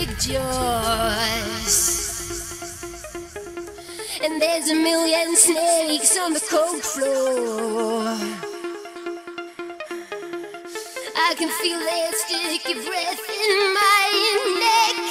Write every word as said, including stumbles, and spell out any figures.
pictures. And there's a million snakes on the cold floor. I can feel that sticky breath in my neck.